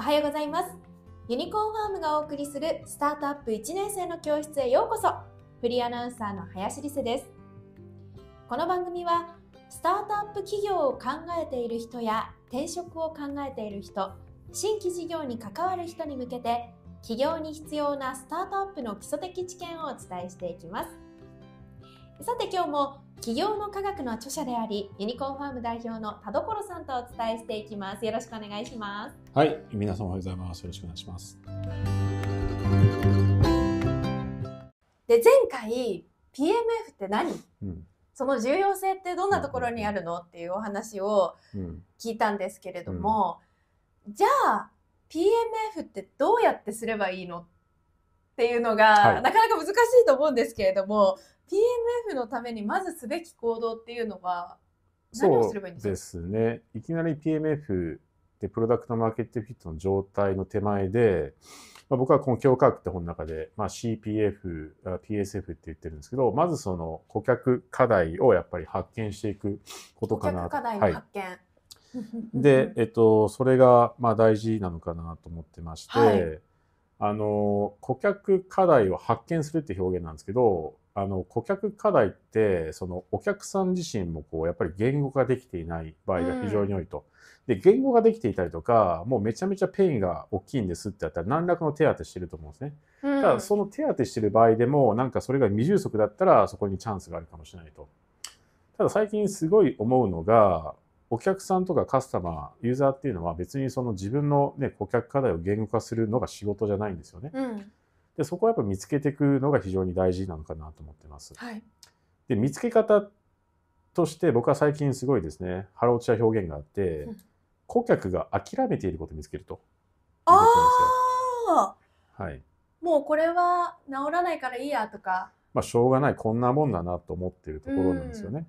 おはようございます。ユニコーンファームがお送りするスタートアップ1年生の教室へようこそ。フリーアナウンサーの林理瀬です。この番組はスタートアップ企業を考えている人や転職を考えている人、新規事業に関わる人に向けて企業に必要なスタートアップの基礎的知見をお伝えしていきます。さて今日も起業の科学の著者でありユニコーンファーム代表の田所さんとお伝えしていきます。よろしくお願いします。はい、皆さんおはようございます。よろしくお願いします。で、前回 PMF って何？その重要性ってどんなところにあるのっていうお話を聞いたんですけれども、じゃあ PMF ってどうやってすればいいの？っていうのが、はい、なかなか難しいと思うんですけれども、 PMF のためにまずすべき行動っていうのは何をすればいいんですか？そうですね、いきなり PMF でプロダクトマーケットフィットの状態の手前で、僕はこの企業科学って本の中で、CPF、PSF って言ってるんですけど、まずその顧客課題をやっぱり発見していくことかなと。顧客課題の発見、はいで、それが大事なのかなと思ってまして、はい、顧客課題を発見するって表現なんですけど、顧客課題ってそのお客さん自身もこうやっぱり言語化できていない場合が非常に多いと。で、言語ができていたりとか、もうめちゃめちゃペインが大きいんですってやったら何らかの手当てしてると思うんですね。ただその手当てしてる場合でも、なんかそれが未充足だったらそこにチャンスがあるかもしれないと。ただ最近すごい思うのが、お客さんとかカスタマー、ユーザーっていうのは別にその自分の、顧客課題を言語化するのが仕事じゃないんですよね。で、そこはやっぱ見つけていくのが非常に大事なのかなと思ってます。で、見つけ方として僕は最近すごいですね、腹落ちした表現があって、顧客が諦めていることを見つけると。はい、もうこれは治らないからいいやとか。しょうがない、こんなもんだなと思っているところなんですよね。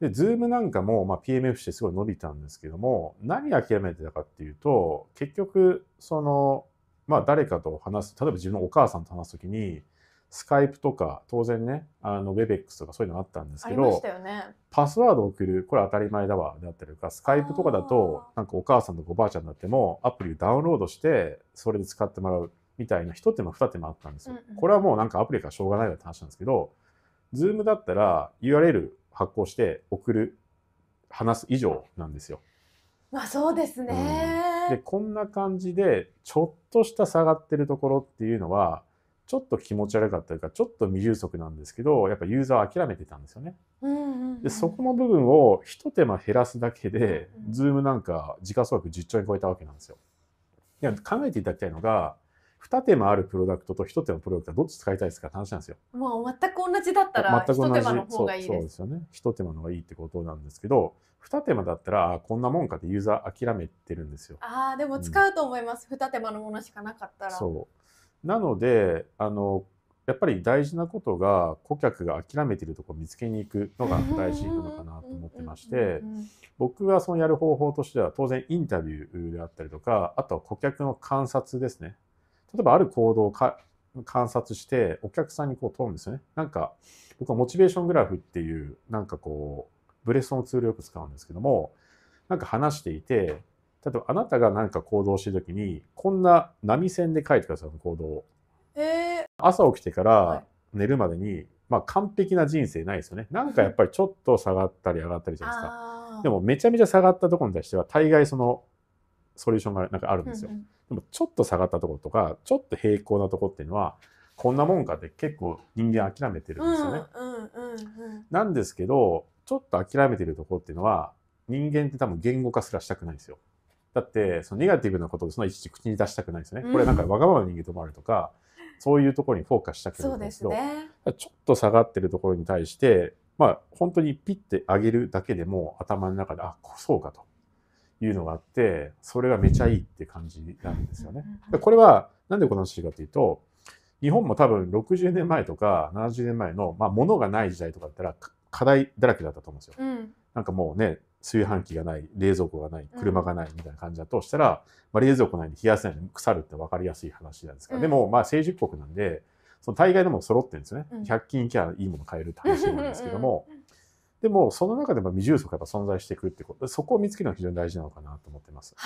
で、Zoom なんかも、PMF してすごい伸びたんですけども、何諦めてたかっていうと、結局、その、誰かと話す、例えば自分のお母さんと話すときに、スカイプとか、当然ね、WebEx とかそういうのあったんですけど、ありましたよね。パスワードを送る、これ当たり前だわ、であったりとか、スカイプとかだと、なんかお母さんとかおばあちゃんになっても、アプリをダウンロードして、それで使ってもらうみたいな、一手間二手間あったんですよ。これはもうなんかアプリからしょうがないわって話なんですけど、Zoom だったら URL、発行して送る、話す以上なんですよ。そうですね、で、こんな感じでちょっとした下がってるところっていうのはちょっと気持ち悪かったりか、ちょっと未充足なんですけど、やっぱユーザーは諦めてたんですよね。で、そこの部分を一手間減らすだけで、Zoom なんか時価総額10兆円超えたわけなんですよ。いや、考えていただきたいのが、2手間あるプロダクトと1手間のプロダクトはどっち使いたいですかって話なんですよ。もう全く同じだったら1手間の方がいいです。そうですよね。1手間の方がいいってことなんですけど、2手間だったらこんなもんかってユーザー諦めてるんですよ。でも使うと思います、2手間のものしかなかったら。なのでやっぱり大事なことが、顧客が諦めているところを見つけに行くのが大事なのかなと思ってまして、僕がそのやる方法としては、当然インタビューであったりとか、あとは顧客の観察ですね。例えばある行動を観察してお客さんにこう問うんですよね。なんか僕はモチベーショングラフっていう、なんかこうブレストのツールをよく使うんですけども、なんか話していて、例えばあなたが何か行動してる時にこんな波線で書いてください、行動を。朝起きてから寝るまでに、完璧な人生ないですよね。なんかやっぱりちょっと下がったり上がったりじゃないですか。でもめちゃめちゃ下がったところに対しては大概そのソリューションがなんかあるんですよ。でもちょっと下がったところとか、ちょっと平行なところっていうのは、こんなもんかって結構人間諦めてるんですよね。なんですけど、ちょっと諦めてるところっていうのは、人間って多分言語化すらしたくないんですよ。だってそのネガティブなことをそのいちいち口に出したくないんですよね。これなんかわがままな人間ともあるとか、そういうところにフォーカスしたくないんですけど、ちょっと下がってるところに対して、本当にピッて上げるだけでも頭の中で、そうかと。いうのがあって、それがめちゃいいって感じなんですよね。これはなんでこの話かというと、日本も多分60年前とか70年前の、物がない時代とかだったら課題だらけだったと思うんですよ。なんかもうね、炊飯器がない、冷蔵庫がない、車がないみたいな感じだとしたら、冷蔵庫ないんで冷やせないのに腐るって分かりやすい話なんですけど、でも成熟国なんで、その大概のもの揃ってるんですよね。100均行きゃいいもの買えるって話なんですけども。でもその中でも未充足が存在していくってこと、そこを見つけるのが非常に大事なのかなと思ってます。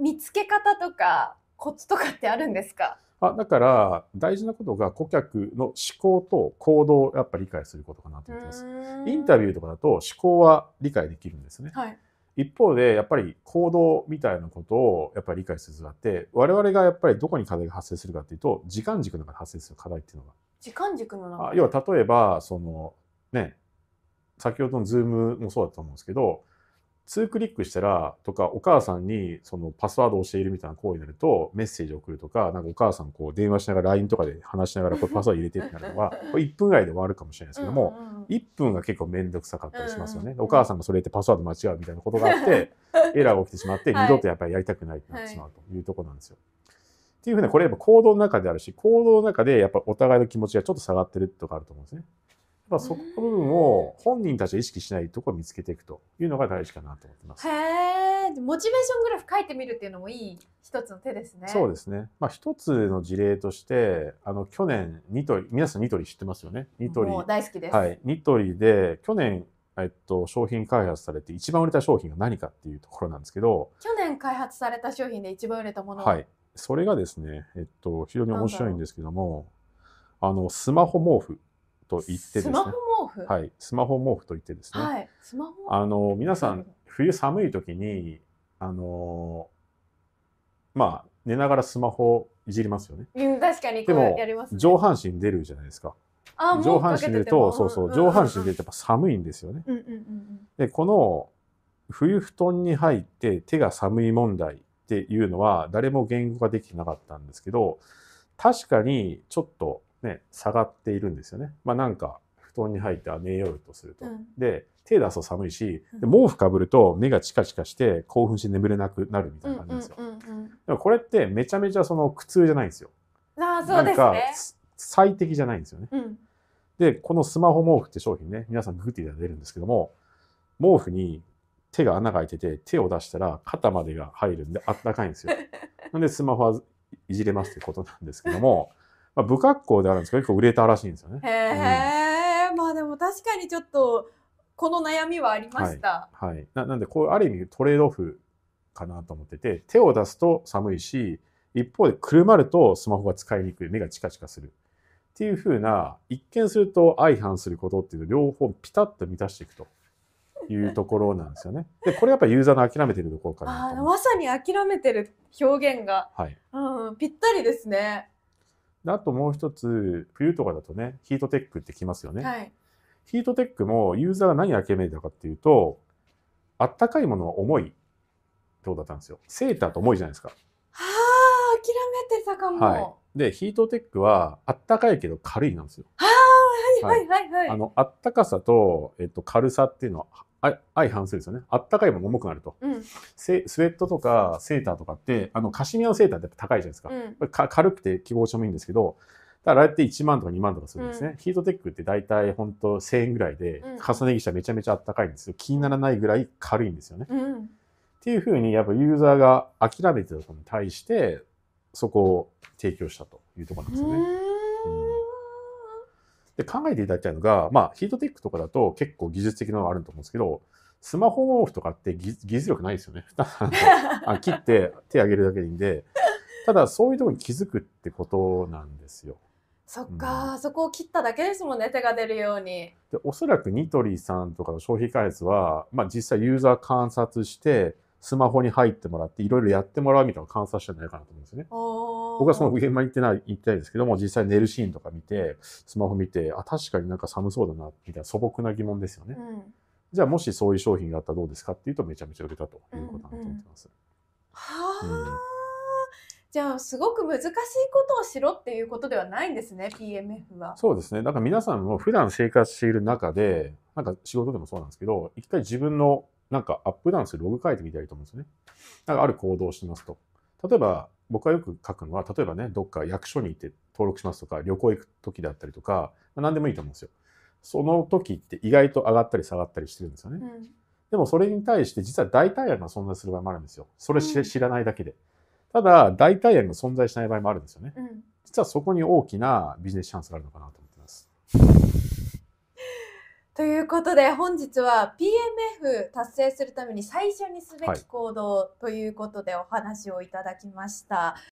見つけ方とかコツとかってあるんですか？だから大事なことが顧客の思考と行動をやっぱり理解することかなと思ってます。インタビューとかだと思考は理解できるんですね。はい、一方でやっぱり行動みたいなことをやっぱり理解する必要があって、我々がやっぱりどこに課題が発生するかっていうと時間軸の中で発生する課題っていうのが。時間軸の中。要は例えばそのね、先ほどの Zoom もそうだと思うんですけど、2クリックしたらとかお母さんにそのパスワードを教えるみたいな行為になるとメッセージを送るとか、なんかお母さんこう電話しながら LINE とかで話しながらこれパスワード入れてってなるのは1分ぐらいで終わるかもしれないですけども、1分が結構面倒くさかったりしますよね。お母さんがそれってパスワード間違うみたいなことがあってエラーが起きてしまって二度とやっぱりやりたくないってなってしまうというところなんですよ。っていうふうにこれやっぱ行動の中であるし、行動の中でやっぱお互いの気持ちがちょっと下がってるとかあると思うんですね。まあそこの部分を本人たちは意識しないところを見つけていくというのが大事かなと思ってます。へえ、モチベーショングラフ書いてみるっていうのもいい一つの手ですね。そうですね。まあ一つの事例として、去年ニトリ、皆さんニトリ知ってますよね。ニトリもう大好きです。はい、ニトリで去年商品開発されて一番売れた商品が何かっていうところなんですけど。去年開発された商品で一番売れたもの。はい。それがですね、非常に面白いんですけども、スマホ毛布。と言ってですね、はい、スマホ毛布と言ってですね、はい、スマホ皆さん冬寒い時にまあ寝ながらスマホいじりますよね。確かにこれやりますね。でも上半身出るじゃないですか。上半身出ると、そうそう、上半身出るとやっぱ寒いんですよね。でこの冬布団に入って手が寒い問題っていうのは誰も言語化できてなかったんですけど、確かにちょっとね、下がっているんですよね。まあなんか布団に入って寝ようとすると、で手出すと寒いし、で毛布かぶると目がチカチカして興奮して眠れなくなるみたいな感じですよ。でもこれってめちゃめちゃその苦痛じゃないんですよ。あ、そうですね。なんか最適じゃないんですよね。でこのスマホ毛布って商品ね、皆さんググっていただいてるんですけども、毛布に手が穴が開いてて手を出したら肩までが入るんであったかいんですよ。なんでスマホはいじれますってことなんですけども。まあ不格好であるんですけど結構売れたらしいんですよね。へえ、まあでも確かにちょっとこの悩みはありました。はい、はい、なんでこうある意味トレードオフかなと思ってて、手を出すと寒いし、一方でくるまるとスマホが使いにくい、目がチカチカするっていうふうな、一見すると相反することっていうの両方ピタッと満たしていくというところなんですよね。でこれやっぱりユーザーの諦めてるところかなと思います。まさに諦めてる表現が、はい、ぴったりですね。あともう一つ、冬とかだとね、ヒートテックってきますよね。はい、ヒートテックもユーザーが何を諦めたかっていうと、あったかいものは重いってことだったんですよ。セーターと重いじゃないですか。はあ、諦めてたかも。はい、でヒートテックはあったかいけど軽いなんですよ。はあ、はいはいはいはい。あったかさと、軽さっていうのは相反するんですよね。あったかいもの重くなると、スウェットとかセーターとかってカシミヤのセーターって高いじゃないですか。軽くて気持ちもいいんですけど、だからあれって1万とか2万とかするんですね。ヒートテックって大体ほんと1000円ぐらいで、重ね着したらめちゃめちゃあったかいんですよ。気にならないぐらい軽いんですよね。っていうふうにやっぱユーザーが諦めてたことに対してそこを提供したというところなんですよね。で考えていただきたいのが、まあ、ヒートテックとかだと結構技術的なのがあると思うんですけど、スマホ毛布とかって技術力ないですよね。切って手あげるだけでいいんで、ただそういうところに気づくってことなんですよ。そっか、そこを切っただけですもんね、手が出るように。でおそらくニトリさんとかの商品開発は、まあ、実際ユーザー観察してスマホに入ってもらっていろいろやってもらうみたいな観察したんじゃないかなと思うんですよね。僕はその現場に行ってないですけども、実際寝るシーンとか見てスマホ見て、あ、確かになんか寒そうだなみたいな素朴な疑問ですよね。じゃあもしそういう商品があったらどうですかっていうと、めちゃめちゃ売れたということだと思ってます。じゃあすごく難しいことをしろっていうことではないんですね、 PMF は。そうですね。だから皆さんも普段生活している中で、なんか仕事でもそうなんですけど、一回自分のなんかアップダウンするログ書いてみたらいいと思うんですよね。なんかある行動をしますと。例えば僕はよく書くのは、例えばね、どっか役所に行って登録しますとか、旅行行く時だったりとか、何でもいいと思うんですよ。その時って意外と上がったり下がったりしてるんですよね。でもそれに対して実は代替案が存在する場合もあるんですよ。それ知らないだけで。ただ代替案が存在しない場合もあるんですよね。実はそこに大きなビジネスチャンスがあるのかなと思ってます。ということで本日は PMF 達成するために最初にすべき行動ということでお話をいただきました。